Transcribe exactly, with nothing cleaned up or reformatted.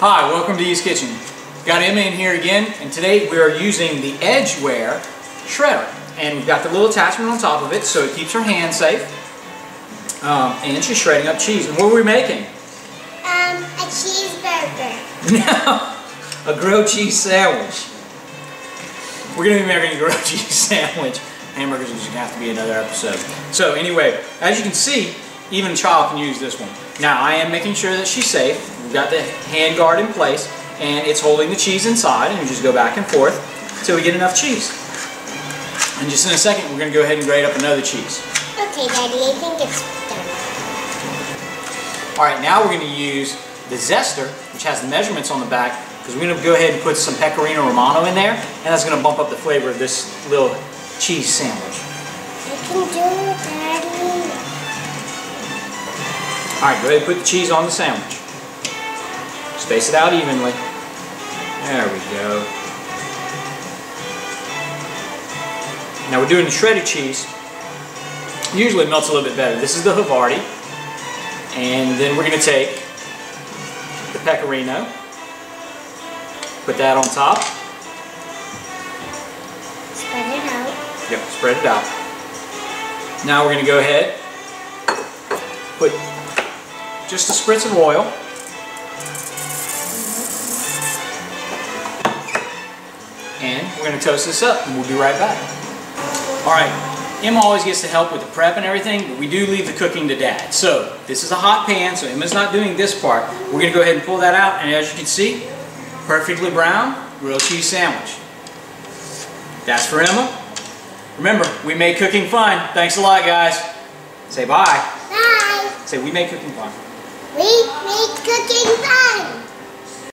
Hi, welcome to E's Kitchen. Got Emma in here again, and today we are using the Edgeware shredder. And we've got the little attachment on top of it, so it keeps her hand safe. Um, and she's shredding up cheese. And what are we making? Um, a cheeseburger. No, a grilled cheese sandwich. We're going to be making a grilled cheese sandwich. Hamburgers are just going to have to be another episode. So anyway, as you can see, even a child can use this one. Now, I am making sure that she's safe. We've got the hand guard in place, and it's holding the cheese inside, and we just go back and forth until we get enough cheese. And just in a second, we're going to go ahead and grate up another cheese. Okay, Daddy, I think it's done. All right, now we're going to use the zester, which has the measurements on the back, because we're going to go ahead and put some Pecorino Romano in there, and that's going to bump up the flavor of this little cheese sandwich. I can do it, Daddy. All right, go ahead and put the cheese on the sandwich. Space it out evenly. There we go. Now we're doing the shredded cheese. Usually it melts a little bit better. This is the Havarti. And then we're going to take the Pecorino. Put that on top. Spread it out. Yep, spread it out. Now we're going to go ahead, put just a spritz of oil. And we're going to toast this up, and we'll be right back. Alright, Emma always gets to help with the prep and everything, but we do leave the cooking to Dad. So, this is a hot pan, so Emma's not doing this part. We're going to go ahead and pull that out, and as you can see, perfectly brown grilled cheese sandwich. That's for Emma. Remember, we make cooking fun. Thanks a lot, guys. Say bye. Bye. Say, we make cooking fun. We